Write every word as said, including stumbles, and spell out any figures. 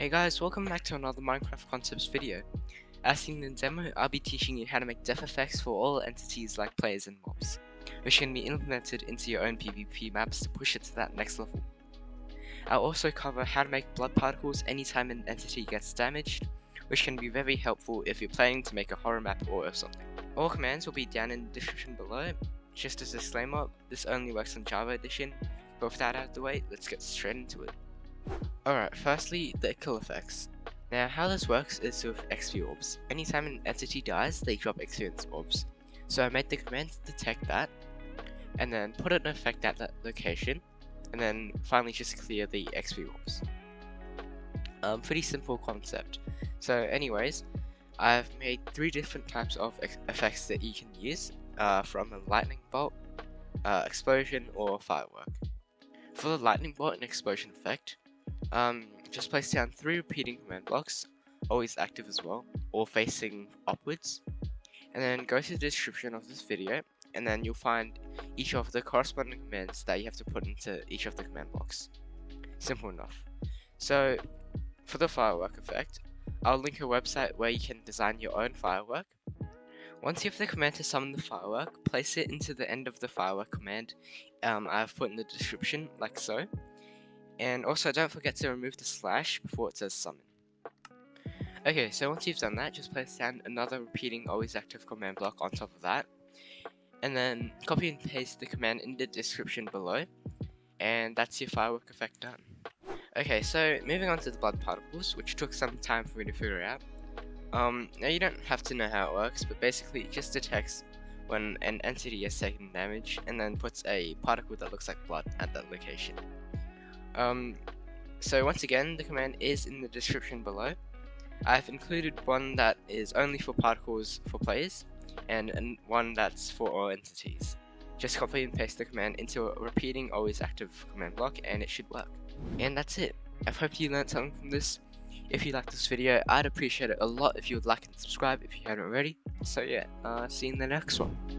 Hey guys, welcome back to another Minecraft Concepts video. As in the demo, I'll be teaching you how to make def effects for all entities like players and mobs, which can be implemented into your own PvP maps to push it to that next level. I'll also cover how to make blood particles anytime an entity gets damaged, which can be very helpful if you're planning to make a horror map or something. All commands will be down in the description below. Just as a disclaimer, this only works on Java Edition, but with that out of the way, let's get straight into it. Alright, firstly, the kill effects. Now, how this works is with X P orbs. Anytime an entity dies, they drop experience orbs. So I made the command to detect that, and then put an effect at that location, and then finally just clear the X P orbs. Um, pretty simple concept. So anyways, I've made three different types of effects that you can use, uh, from a lightning bolt, uh, explosion, or firework. For the lightning bolt and explosion effect, Um, just place down three repeating command blocks, always active as well, or facing upwards, and then go to the description of this video, and then you'll find each of the corresponding commands that you have to put into each of the command blocks. Simple enough. So, for the firework effect, I'll link a website where you can design your own firework. Once you have the command to summon the firework, place it into the end of the firework command um, I've put in the description, like so. And also don't forget to remove the slash before it says summon. Okay, so once you've done that, just place down another repeating always active command block on top of that. And then copy and paste the command in the description below. And that's your firework effect done. Okay, so moving on to the blood particles, which took some time for me to figure out. Um, now you don't have to know how it works, but basically it just detects when an entity has taken damage and then puts a particle that looks like blood at that location. Um, so once again, the command is in the description below. I've included one that is only for particles for players, and, and one that's for all entities. Just copy and paste the command into a repeating always active command block and it should work. And that's it. I hope you learned something from this. If you liked this video, I'd appreciate it a lot if you would like and subscribe if you haven't already. So yeah, uh, see you in the next one.